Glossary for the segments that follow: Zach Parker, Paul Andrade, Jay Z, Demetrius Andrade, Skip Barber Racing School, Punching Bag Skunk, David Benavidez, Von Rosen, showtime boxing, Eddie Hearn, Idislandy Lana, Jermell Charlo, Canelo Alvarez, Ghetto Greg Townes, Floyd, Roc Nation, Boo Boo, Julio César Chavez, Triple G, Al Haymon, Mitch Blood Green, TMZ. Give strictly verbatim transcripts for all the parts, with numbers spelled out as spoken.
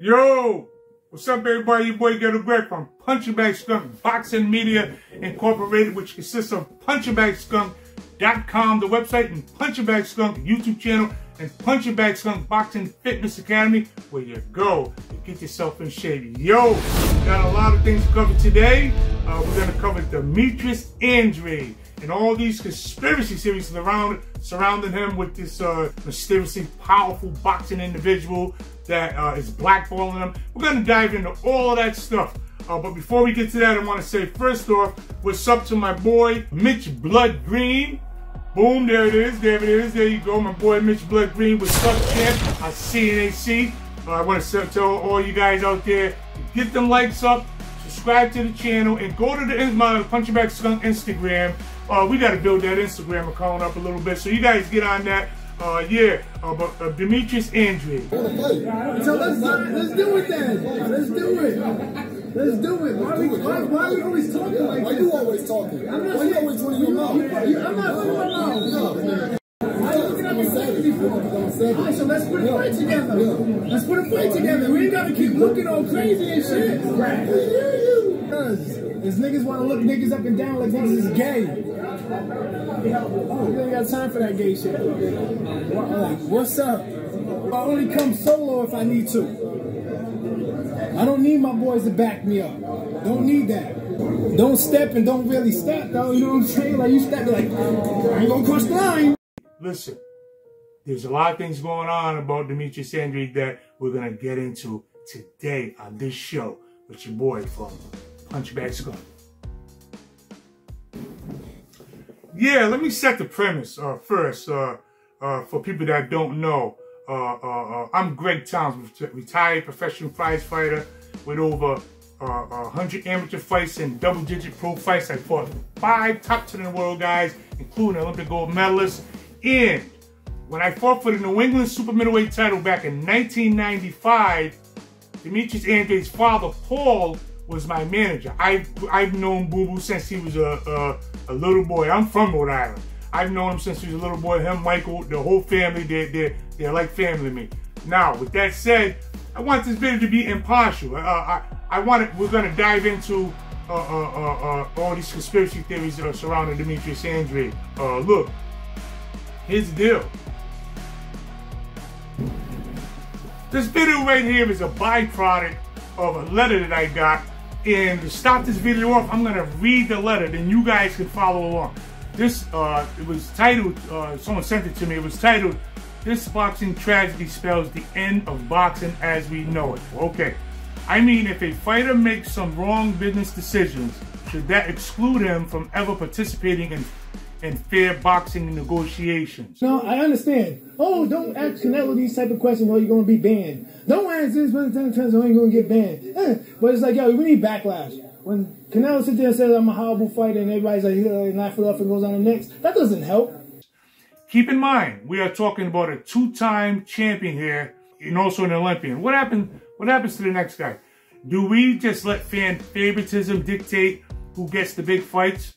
Yo, what's up everybody, your boy Ghetto Greg from Punching Bag Skunk Boxing Media Incorporated, which consists of punching bag skunk dot com, the website, and Punching Bag Skunk YouTube channel, and Punching Bag Skunk Boxing Fitness Academy, where you go to get yourself in shape. Yo, got a lot of things to cover today. Uh, we're going to cover Demetrius Andrade and all these conspiracy theories around, surrounding him with this uh, mysteriously powerful boxing individual that uh, is blackballing him. We're going to dive into all of that stuff. Uh, but before we get to that, I want to say first off, what's up to my boy Mitch Blood Green. Boom, there it is, there it is, there you go. My boy Mitch Blood Green, what's up, champ? I see it, ain't see. Uh, I want to tell all you guys out there, get them likes up, subscribe to the channel, and go to the my Punching Bag Skunk Instagram. Uh, we got to build that Instagram account up a little bit, so you guys get on that. Uh, yeah, uh, but uh, Demetrius Andrade. Hey, so let's, let's do it then. Let's do it. Let's do it. Why, do we, it. why, why are you always talking like why this? Why you always talking? I'm not why saying, you always running your mouth? I'm not running my mouth. I looked at the second before. All right, so let's put a fight together. Let's put a fight together. We ain't got to keep looking all crazy and shit. Right. Because niggas want to look niggas up and down like niggas is gay. Oh, we ain't got time for that gay shit. What's up? I only come solo if I need to. I don't need my boys to back me up. Don't need that. Don't step and don't really step, though. You know what I'm saying? Like, you step like, I ain't gonna cross the line. Listen, there's a lot of things going on about Demetrius Andrade that we're gonna get into today on this show with your boy from Punching Bag Skunk. Yeah, let me set the premise uh, first uh, uh, for people that don't know. Uh, uh, uh, I'm Greg Townes, retired professional fighter with over uh, one hundred amateur fights and double-digit pro fights. I fought five top ten in the world guys, including Olympic gold medalists. And when I fought for the New England super middleweight title back in nineteen ninety-five, Demetrius Andrade's father, Paul, was my manager. I've, I've known Boo Boo since he was a, a, a little boy. I'm from Rhode Island. I've known him since he was a little boy. Him, Michael, the whole family, they're, they're, they're like family to me. Now, with that said, I want this video to be impartial. Uh, I, I want it, we're going to dive into uh, uh, uh, uh, all these conspiracy theories that are surrounding Demetrius Andrade. Uh, look, here's the deal. This video right here is a byproduct of a letter that I got. And to start this video off, I'm going to read the letter, then you guys can follow along. This, uh, it was titled, uh, someone sent it to me, it was titled, "This Boxing Tragedy Spells the End of Boxing as We Know It." Okay, I mean, if a fighter makes some wrong business decisions, should that exclude him from ever participating in, in fair boxing negotiations? No, I understand. Oh, don't ask Canelo these type of questions or you're going to be banned. Don't ask this, but in terms of how you're going to get banned. Eh. But it's like, yo, we need backlash. When Canelo sits there and says, "I'm a horrible fighter," and everybody's like, "He'll laugh it off and goes on the next," that doesn't help. Keep in mind, we are talking about a two-time champion here and also an Olympian. What happened? What happens to the next guy? Do we just let fan favoritism dictate who gets the big fights?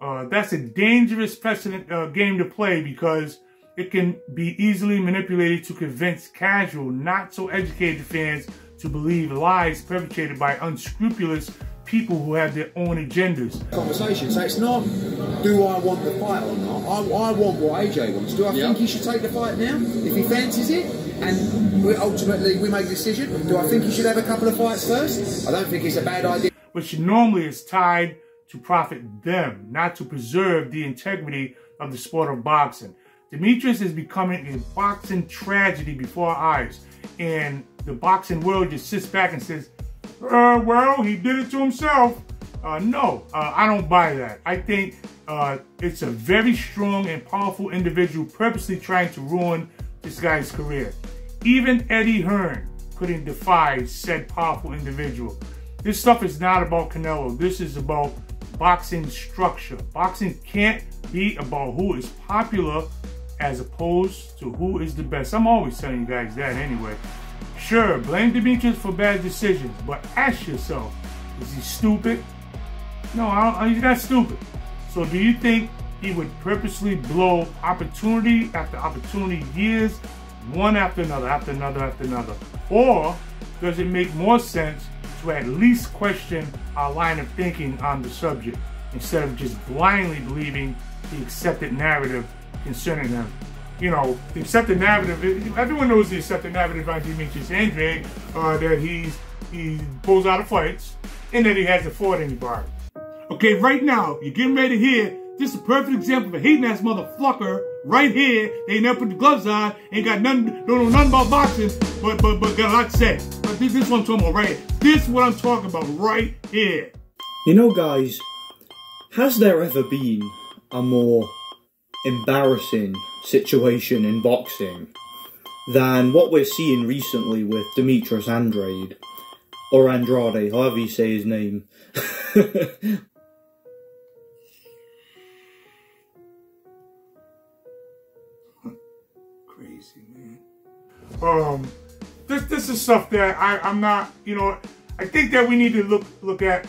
Uh, that's a dangerous precedent uh, game to play because it can be easily manipulated to convince casual, not-so-educated fans to believe lies perpetrated by unscrupulous people who have their own agendas. Conversation. So it's not, do I want the fight or not? I, I want what A J wants. Do I yep. think he should take the fight now, if he fancies it? And we, ultimately, we make a decision. Do I think he should have a couple of fights first? I don't think it's a bad idea. Which normally is tied to profit them, not to preserve the integrity of the sport of boxing. Demetrius is becoming a boxing tragedy before our eyes. And the boxing world just sits back and says, uh, well, he did it to himself. Uh, no, uh, I don't buy that. I think uh, it's a very strong and powerful individual purposely trying to ruin this guy's career. Even Eddie Hearn couldn't defy said powerful individual. This stuff is not about Canelo. This is about boxing structure. Boxing can't be about who is popular as opposed to who is the best. I'm always telling you guys that anyway. Sure, blame Demetrius for bad decisions, but ask yourself, is he stupid? No, I don't, he's not stupid. So do you think he would purposely blow opportunity after opportunity, years one after another, after another, after another? Or does it make more sense to at least question our line of thinking on the subject instead of just blindly believing the accepted narrative concerning them? You know, the accepted narrative, everyone knows the accepted narrative by Demetrius Andrade, uh, that he's, he pulls out of fights and that he hasn't fought anybody. Okay, right now, you're getting ready to hear, this is a perfect example of a hating ass motherfucker right here. They never put the gloves on, ain't got nothing, don't know nothing about boxing, but but but got a lot to say. But this is what I'm talking about right here. This is what I'm talking about right here. You know, guys, has there ever been a more embarrassing situation in boxing than what we're seeing recently with Demetrius Andrade, or Andrade, however you say his name? Crazy, man. Um, this this is stuff that I I'm not, you know, I think that we need to look look at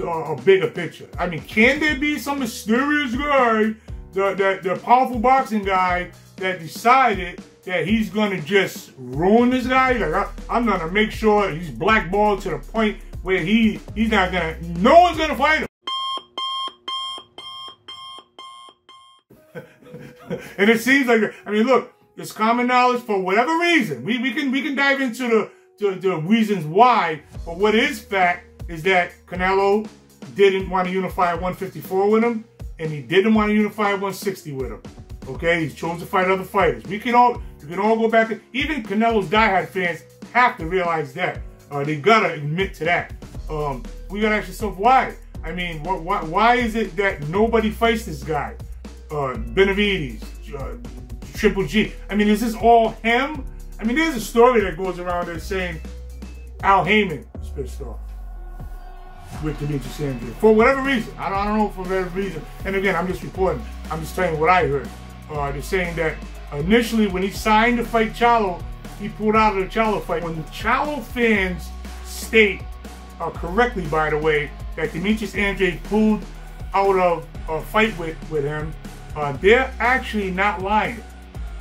uh, a bigger picture. I mean, can there be some mysterious guy, the the, the powerful boxing guy, that decided that he's gonna just ruin this guy? Like, I, I'm gonna make sure he's blackballed to the point where he he's not gonna, no one's gonna fight him. And it seems like, I mean, look, it's common knowledge for whatever reason. We we can we can dive into the the, the reasons why, but what is fact is that Canelo didn't want to unify at one fifty-four with him, and he didn't want to unify at one sixty with him. Okay, he chose to fight other fighters. We can all we can all go back to, even Canelo's diehard fans have to realize that. Uh, they gotta admit to that. Um, we gotta ask yourself why. I mean, what why why is it that nobody fights this guy? Uh, Benavidez, Uh, Triple G. I mean, is this all him? I mean, there's a story that goes around there saying Al Haymon is pissed off with Demetrius Andrade for whatever reason. I don't, I don't know for whatever reason. And again, I'm just reporting. I'm just telling you what I heard. Uh, they're saying that initially when he signed to fight Charlo, he pulled out of the Charlo fight. When the Charlo fans state, uh, correctly, by the way, that Demetrius Andrade pulled out of a fight with, with him, uh, they're actually not lying.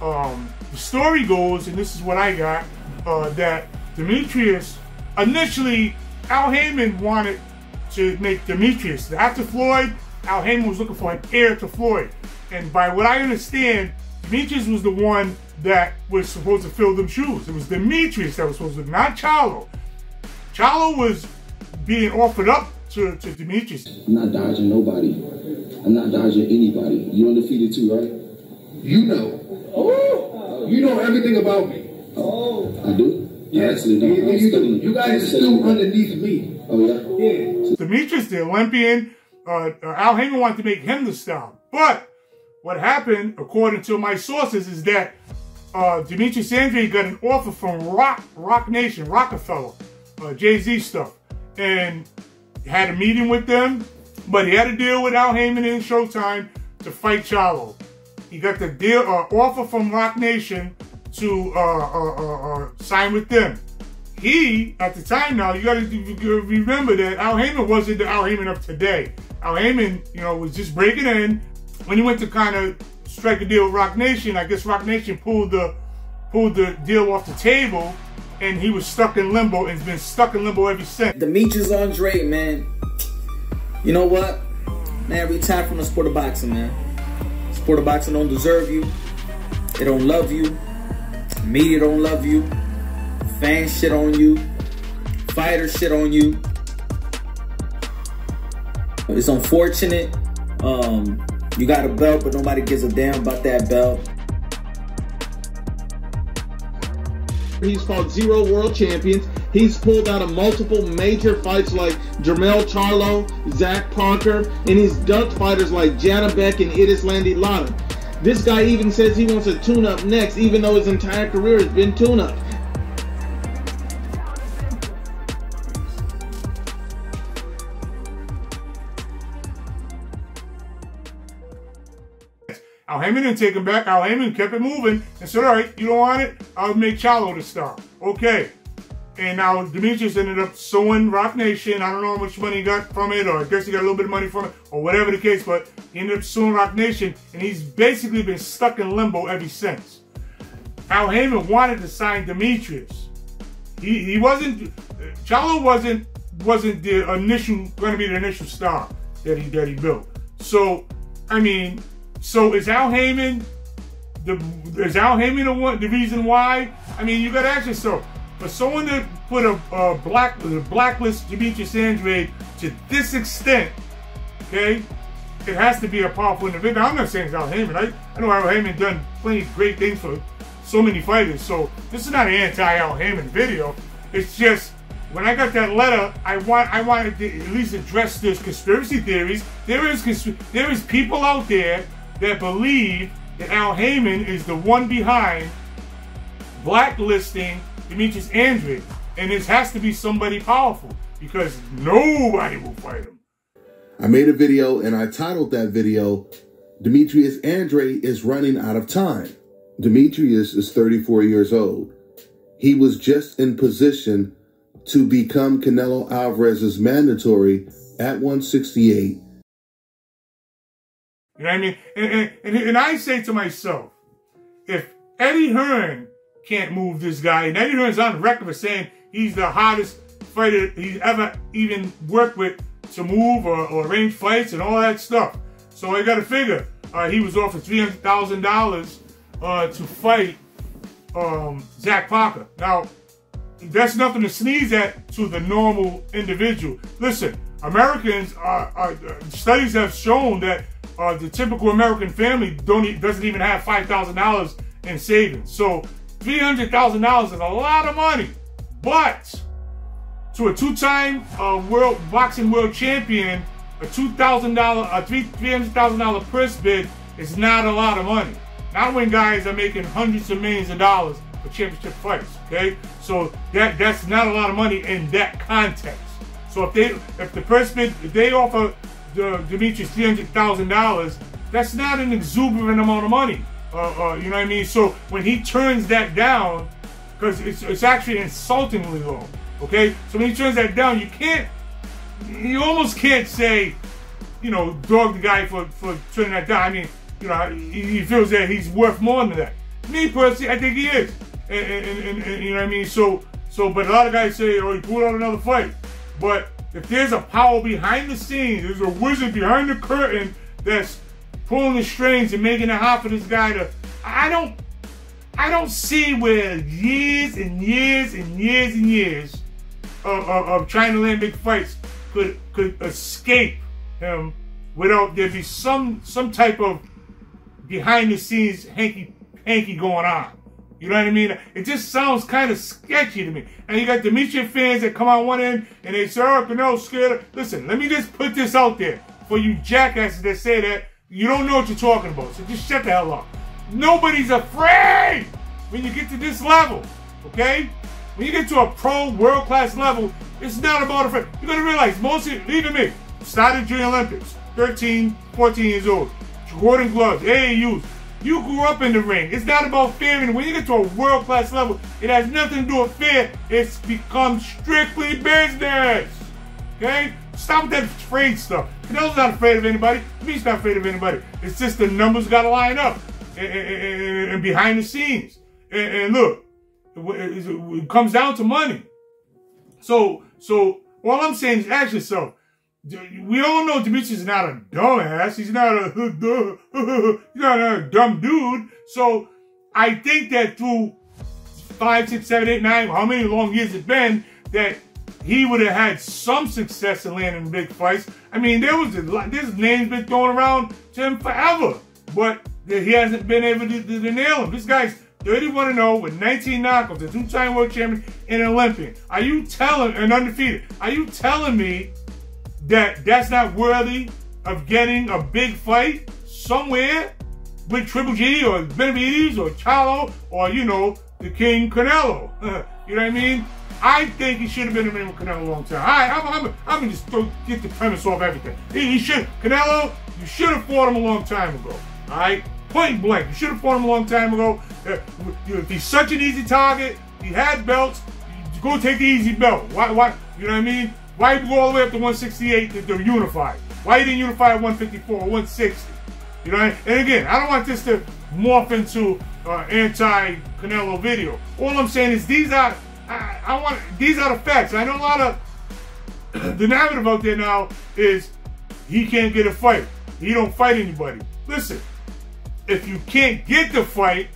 Um, the story goes, and this is what I got, uh, that Demetrius, initially, Al Haymon wanted to make Demetrius. After Floyd, Al Haymon was looking for an heir to Floyd. And by what I understand, Demetrius was the one that was supposed to fill them shoes. It was Demetrius that was supposed to, not Charlo. Charlo was being offered up to, to Demetrius. I'm not dodging nobody. I'm not dodging anybody. You're undefeated too, right? You know. Oh, you know everything about me. Oh, I do. Yes, yeah. you, you, you, you guys are still underneath me. Oh yeah. Yeah. Demetrius, the Olympian, uh, Al Haymon wanted to make him the star. But what happened, according to my sources, is that uh, Demetrius Andrade got an offer from Roc, Roc Nation, Rockefeller, uh, Jay Z stuff, and had a meeting with them. But he had a deal with Al Haymon in Showtime to fight Charlo. He got the deal, uh, offer from Roc Nation to uh, uh, uh, uh, sign with them. He, at the time now, you got to remember that Al Haymon wasn't the Al Haymon of today. Al Haymon, you know, was just breaking in. When he went to kind of strike a deal with Roc Nation, I guess Roc Nation pulled the pulled the deal off the table, and he was stuck in limbo, and has been stuck in limbo ever since. Demetrius Andrade, man. You know what? Man, retire from the sport of boxing, man. Sport of boxing don't deserve you. They don't love you. Media don't love you. Fans shit on you. Fighters shit on you. It's unfortunate. Um, you got a belt, but nobody gives a damn about that belt. He's fought zero world champions. He's pulled out of multiple major fights like Jermell Charlo, Zach Parker, and he's ducked fighters like Janabek and Idislandy Lana. This guy even says he wants a tune-up next, even though his entire career has been tune-up. Al Haymon didn't take him back. Al Haymon kept it moving and said, all right, you don't want it? I'll make Charlo the star. Okay. And now Demetrius ended up suing Roc Nation. I don't know how much money he got from it, or I guess he got a little bit of money from it, or whatever the case, but he ended up suing Roc Nation, and he's basically been stuck in limbo ever since. Al Haymon wanted to sign Demetrius. He he wasn't Charlo wasn't wasn't the initial going to be the initial star that he that he built. So I mean, so is Al Haymon the is Al Haymon the one the reason why? I mean, you got to ask yourself. For someone to put a, a black a blacklist Demetrius Andrade to this extent, okay, it has to be a powerful individual. I'm not saying it's Al Haymon. I, I know Al Haymon done plenty of great things for so many fighters. So this is not an anti-Al Haymon video. It's just when I got that letter, I want I wanted to at least address this conspiracy theories. There is there is people out there that believe that Al Haymon is the one behind blacklisting Demetrius Andrade, and this has to be somebody powerful because nobody will fight him. I made a video and I titled that video, Demetrius Andrade is running out of time. Demetrius is thirty-four years old. He was just in position to become Canelo Alvarez's mandatory at one sixty-eight. You know what I mean? And, and, and, and I say to myself, if Eddie Hearn can't move this guy, and Eddie Hearn's on record for saying he's the hardest fighter he's ever even worked with to move or, or arrange fights and all that stuff. So I got to figure uh, he was offered three hundred thousand dollars uh, to fight um, Zach Parker. Now that's nothing to sneeze at to the normal individual. Listen, Americans are, are studies have shown that uh, the typical American family don't doesn't even have five thousand dollars in savings. So three hundred thousand dollars is a lot of money, but to a two-time uh, world boxing world champion, a two thousand dollar, a three three hundred thousand dollar purse bid is not a lot of money. Not when guys are making hundreds of millions of dollars for championship fights. Okay, so that that's not a lot of money in that context. So if they if the purse bid if they offer the Demetrius three hundred thousand dollars, that's not an exuberant amount of money. Uh, uh, you know what I mean? So when he turns that down, because it's, it's actually insultingly low, okay? So when he turns that down, you can't, you almost can't say, you know, dog the guy for, for turning that down. I mean, you know, he, he feels that he's worth more than that. Me personally, I think he is. And, and, and, and you know what I mean? So, so, but a lot of guys say, oh, he pulled out another fight. But if there's a power behind the scenes, there's a wizard behind the curtain that's pulling the strings and making it hard for this guy to, I don't, I don't see where years and years and years and years of, of, of trying to land big fights could could escape him without there be some some type of behind the scenes hanky hanky going on. You know what I mean? It just sounds kind of sketchy to me. And you got Demetrius fans that come on one end and they say, "Oh, Canelo's scared." Listen, let me just put this out there for you jackasses that say that. You don't know what you're talking about, so just shut the hell up. Nobody's afraid when you get to this level, okay? When you get to a pro, world-class level, it's not about afraid. You're going to realize, most of even me, started during Olympics, thirteen, fourteen years old, Jordan gloves, A A Us. You grew up in the ring. It's not about fear. And when you get to a world-class level, it has nothing to do with fear. It's become strictly business, okay? Stop with that afraid stuff. Canelo's not afraid of anybody. He's not afraid of anybody. It's just the numbers got to line up and, and, and behind the scenes. And, and look, it, it, it comes down to money. So, so all I'm saying is, ask yourself. We all know Demetrius is not a dumbass. He's not a he's not a dumb dude. So I think that through five, six, seven, eight, nine, how many long years it's been that. He would have had some success in landing big fights. I mean, there was a lot, this name's been thrown around to him forever, but he hasn't been able to, to, to nail him. This guy's thirty-one and oh with nineteen knockouts, a two-time world champion and an Olympian. Are you telling, and undefeated, are you telling me that that's not worthy of getting a big fight somewhere with Triple G or Benavidez or Charlo or, you know, the King Canelo? You know what I mean? I think he should have been in the ring with Canelo a long time. I, I'm, I'm, I'm gonna just throw, get the premise off everything. He, he should, Canelo, you should have fought him a long time ago. All right, point blank, you should have fought him a long time ago. Uh, if he's such an easy target, he had belts. Go take the easy belt. Why, why? You know what I mean? Why go all the way up to one sixty-eight to, to unify? Why you didn't unify at one fifty-four or one sixty? You know what I mean? And again, I don't want this to morph into uh, anti-Canelo video. All I'm saying is these are, I, I want, these are the facts. I know a lot of the narrative out there now is he can't get a fight. He don't fight anybody. Listen, if you can't get the fight,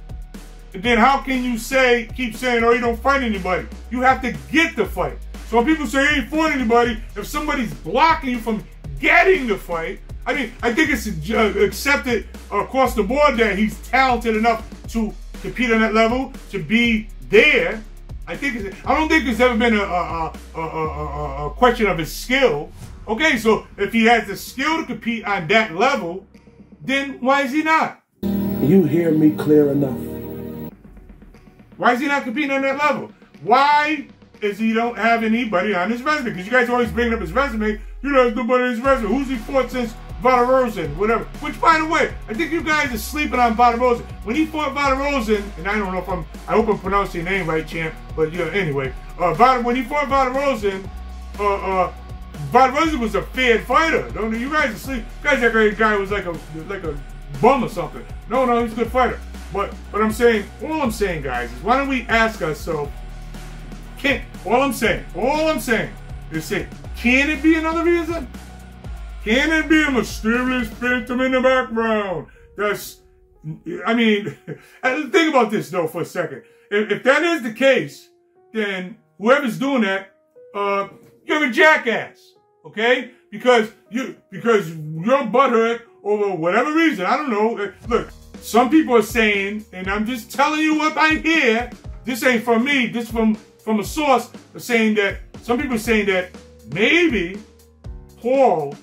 then how can you say, keep saying, oh, you don't fight anybody? You have to get the fight. So when people say he ain't fought anybody, if somebody's blocking you from getting the fight, I mean, I think it's accepted across the board that he's talented enough to compete on that level, to be there. I think it's, I don't think there's ever been a, a, a, a, a question of his skill. Okay, so if he has the skill to compete on that level, then why is he not? You hear me clear enough. Why is he not competing on that level? Why is he don't have anybody on his resume? Because you guys always bring up his resume. You know, there's nobody on his resume. Who's he fought since Von Rosen, whatever. Which, by the way, I think you guys are sleeping on Von Rosen. When he fought Von Rosen, and I don't know if I'm, I hope I'm pronouncing your name right, champ, but you know, anyway. Uh, Von, when he fought Von Rosen, uh, uh, Von Rosen was a feared fighter. Don't you guys are sleeping. You guys think that guy was like a, like a bum or something. No, no, he's a good fighter. But but I'm saying, all I'm saying, guys, is why don't we ask ourselves, can, all I'm saying, all I'm saying is say, can it be another reason? Can it be a mysterious phantom in the background? That's, I mean, think about this, though, for a second. If, if that is the case, then whoever's doing that, uh, you're a jackass, okay? Because, you, because you're butthurt over whatever reason. I don't know. Look. Some people are saying, and I'm just telling you what I hear, this ain't from me, this from from a source, saying that, some people are saying that maybe Paul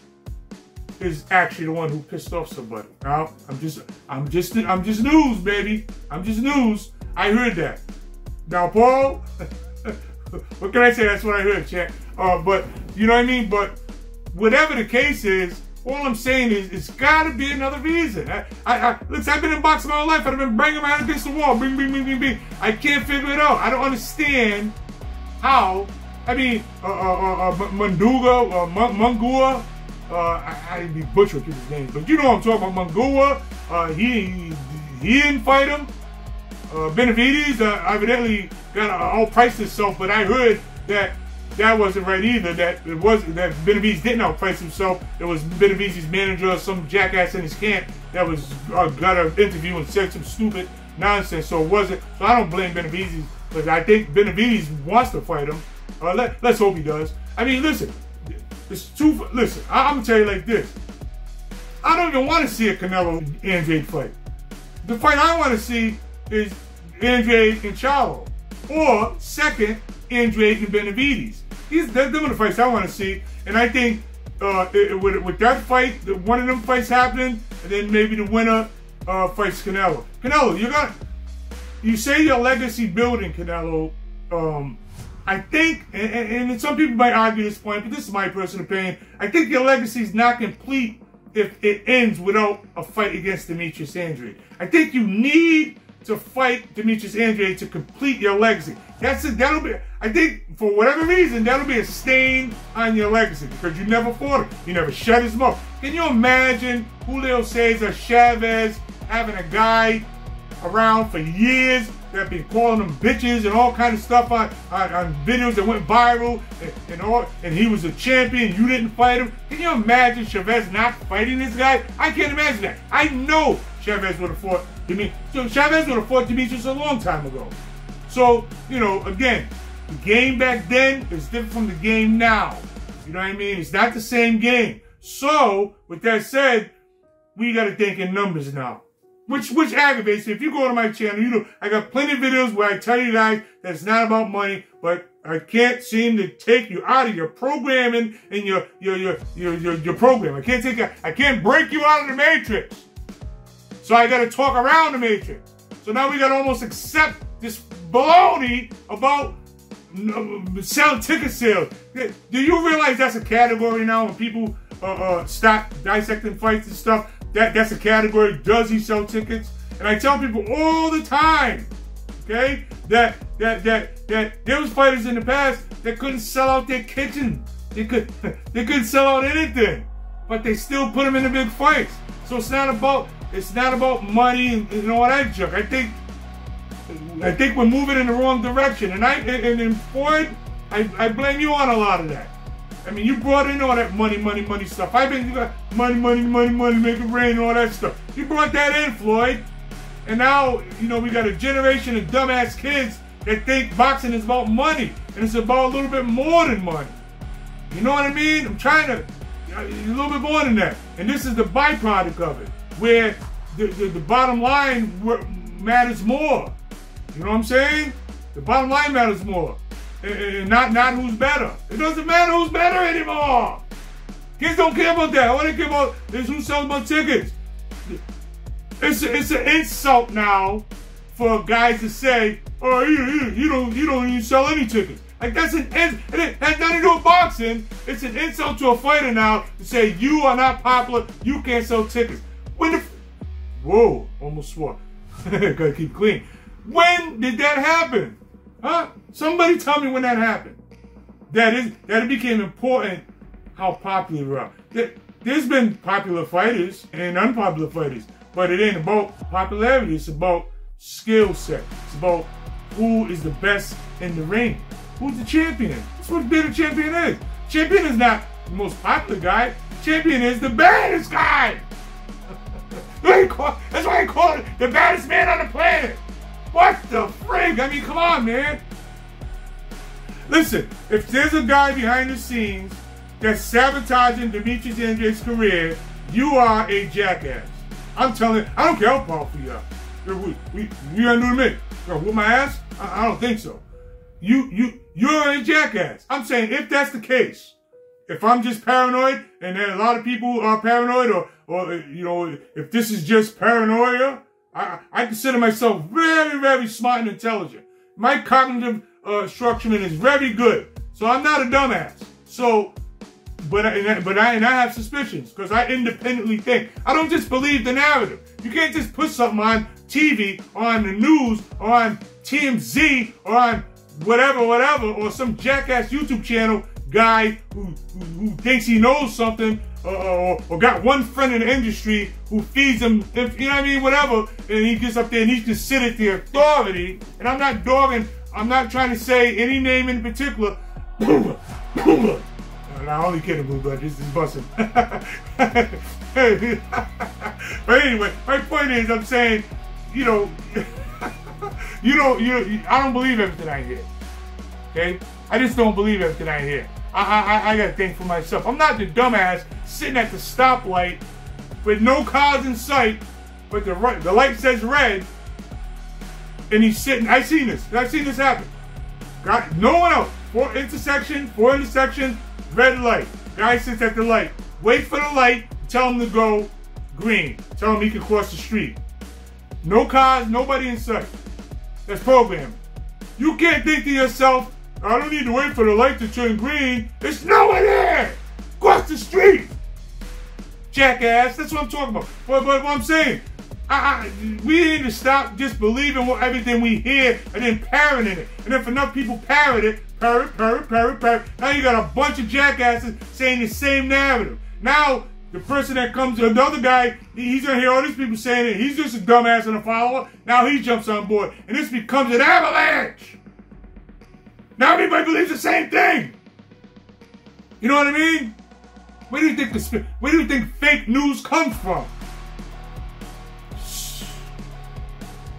is actually the one who pissed off somebody. Now, I'm just, I'm just, I'm just news, baby. I'm just news. I heard that. Now, Paul, what can I say? That's what I heard, chat. Uh, but, you know what I mean? But whatever the case is, all I'm saying is, it's gotta be another reason. I, I, I, look, I've been in boxing my whole life. I've been banging my head against the wall. Bing, bing, bing, bing, bing. I can't figure it out. I don't understand how. I mean, uh, uh, uh, Munduga, uh, Mungua, uh, I, I didn't be butchering people's names, but you know what I'm talking about. Mungua, uh, he, he, he didn't fight him. Uh, Benavidez, uh, evidently got uh, outpriced himself, but I heard that. That wasn't right either. That it was that Benavidez didn't outprice himself. It was Benavidez's manager or some jackass in his camp that was uh, got an interview and said some stupid nonsense. So it wasn't. So I don't blame Benavidez, but I think Benavidez wants to fight him. Uh, let, let's hope he does. I mean, listen, it's too. Listen, I, I'm gonna tell you like this. I don't even want to see a Canelo Andrade fight. The fight I want to see is Andrade and Charlo, or second Andrade and Benavidez. These, they're the fights I want to see, and I think uh, it, with, with that fight, the, one of them fights happening, and then maybe the winner uh, fights Canelo. Canelo, you got, you say your legacy building, Canelo. Um, I think, and, and, and some people might argue this point, but this is my personal opinion. I think your legacy is not complete if it ends without a fight against Demetrius Andrade. I think you need to fight Demetrius Andrade to complete your legacy. That's it. That'll be. I think for whatever reason, that'll be a stain on your legacy because you never fought him. You never shut his mouth. Can you imagine Julio César Chavez having a guy around for years that been calling him bitches and all kind of stuff on, on, on videos that went viral and, and all? And he was a champion. You didn't fight him. Can you imagine Chavez not fighting this guy? I can't imagine that. I know Chavez would have fought. So Chavez would have fought Demetrius a long time ago. So, you know, again, the game back then is different from the game now. You know what I mean? It's not the same game. So, with that said, we got to think in numbers now. Which which aggravates me. If you go to my channel, you know, I got plenty of videos where I tell you guys that it's not about money, but I can't seem to take you out of your programming and your your your your your, your program. I can't take you, I can't break you out of the matrix. So I got to talk around the matrix. So now we got to almost accept this baloney about selling ticket sales. Do you realize that's a category now when people uh, uh, stop dissecting fights and stuff? That, that's a category. Does he sell tickets? And I tell people all the time, okay, that that that that there was fighters in the past that couldn't sell out their kitchen. They could they couldn't sell out anything, but they still put them in the big fights. So it's not about. It's not about money and, and all that junk. I think I think we're moving in the wrong direction. And I and, and Floyd, I, I blame you on a lot of that. I mean, you brought in all that money, money, money stuff. I've been money, money, money, money, make it rain, all that stuff. You brought that in, Floyd. And now, you know, we got a generation of dumbass kids that think boxing is about money. And it's about a little bit more than money. You know what I mean? I'm trying to, a little bit more than that. And this is the byproduct of it, where the, the, the bottom line matters more. You know what I'm saying? The bottom line matters more. And not, not who's better. It doesn't matter who's better anymore. Kids don't care about that. All they care about is who sells more tickets. It's a, it's an insult now for guys to say, "Oh, you, you, you don't you don't even sell any tickets." Like that's an insult. It has nothing to do with boxing. It's an insult to a fighter now to say you are not popular. You can't sell tickets. When the whoa, almost swore. Gotta keep clean. When did that happen? Huh? Somebody tell me when that happened. That is that it became important how popular we are. There, there's been popular fighters and unpopular fighters, but it ain't about popularity. It's about skill set. It's about who is the best in the ring. Who's the champion? That's what being a champion is. Champion is not the most popular guy. Champion is the baddest guy. That's why I call it the baddest man on the planet. What the frig? I mean, come on, man. Listen, if there's a guy behind the scenes that's sabotaging Demetrius Andrade's career, you are a jackass. I'm telling you, I don't care how powerful you are. You are new to me. Girl, whoop my ass? I, I don't think so. You, you, you're a jackass. I'm saying if that's the case, if I'm just paranoid, and then a lot of people are paranoid, or, or you know, if this is just paranoia, I, I consider myself very, very smart and intelligent. My cognitive uh, structuring is very good, so I'm not a dumbass. So, but I, and I, but I and I have suspicions because I independently think. I don't just believe the narrative. You can't just put something on T V, or on the news, or on T M Z, or on whatever, whatever, or some jackass YouTube channel guy who who, who thinks he knows something. Or, or got one friend in the industry who feeds him, if, you know what I mean, whatever, and he gets up there and he's considered the authority. And I'm not dogging, I'm not trying to say any name in particular. Boomer, Boomer. I only kidding, Boomer, this is busting. But anyway, my point is, I'm saying, you know, you don't, you, I don't believe everything I hear. Okay, I just don't believe everything I hear. I, I, I gotta think for myself. I'm not the dumbass sitting at the stoplight with no cars in sight, but the the light says red, and he's sitting. I seen this. I've seen this happen. Got no one else. Four intersection, four intersection, red light. Guy sits at the light. Wait for the light. Tell him to go green. Tell him he can cross the street. No cars. Nobody in sight. That's programming. You can't think to yourself, I don't need to wait for the light to turn green. It's nowhere there! Cross the street! Jackass, that's what I'm talking about. But, but what I'm saying, I, I, we need to stop just believing what, everything we hear and then parroting it. And if enough people parrot it, parrot, parrot, parrot, parrot, now you got a bunch of jackasses saying the same narrative. Now, the person that comes, another guy, he's gonna hear all these people saying it. He's just a dumbass and a follower. Now he jumps on board. And this becomes an avalanche! Now everybody believes the same thing. You know what I mean? Where do you think the where do you think fake news comes from?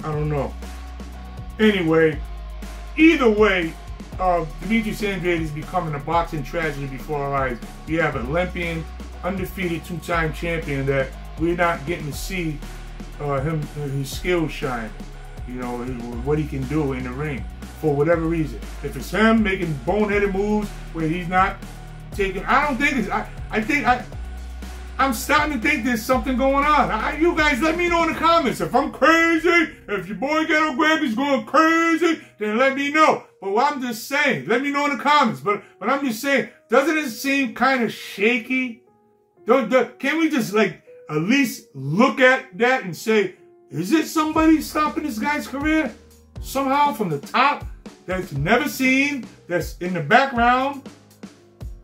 I don't know. Anyway, either way, uh, Demetrius Andrade is becoming a boxing tragedy before our eyes. We have an Olympian, undefeated two-time champion that we're not getting to see uh, him his skills shine. You know what he can do in the ring. For whatever reason, if it's him making boneheaded moves where he's not taking, I don't think it's. I, I think I, I'm starting to think there's something going on. I, you guys, let me know in the comments if I'm crazy. If your boy Ghetto Greg is going crazy, then let me know. But what I'm just saying, let me know in the comments. But but I'm just saying, doesn't it seem kind of shaky? Don't, don't, can we just like at least look at that and say, is it somebody stopping this guy's career? Somehow from the top, that's never seen, that's in the background.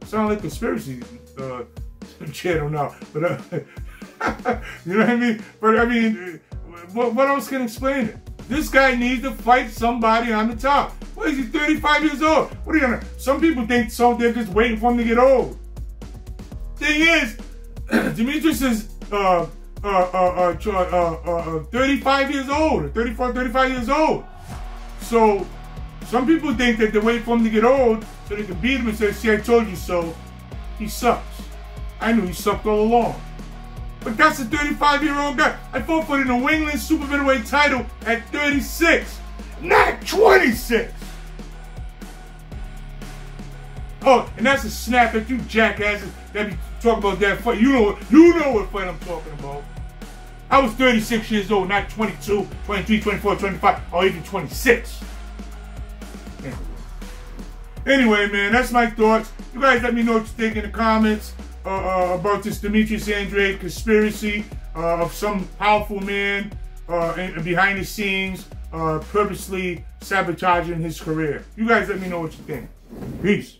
Sound like conspiracy uh, channel now, but uh, you know what I mean. But I mean, what, what else can explain it? This guy needs to fight somebody on the top. What is he, thirty-five years old? What are you gonna, some people think so, they're just waiting for him to get old. Thing is, Demetrius is uh, uh, uh, uh, uh, uh, uh, thirty-five years old, thirty-four, thirty-five years old. So some people think that they wait for him to get old so they can beat him and say, see, I told you so. He sucks. I knew he sucked all along. But that's a thirty-five-year-old guy. I fought for the New England super middleweight title at thirty-six, not twenty-six. Oh, and that's a snap at you jackasses that be talking about that fight. You know, you know what fight I'm talking about. I was thirty-six years old, not twenty-two, twenty-three, twenty-four, twenty-five, or even twenty-six. Anyway, anyway man, that's my thoughts. You guys let me know what you think in the comments. Uh, about this Demetrius Andrade conspiracy uh, of some powerful man uh, and, and behind the scenes uh, purposely sabotaging his career. You guys let me know what you think. Peace.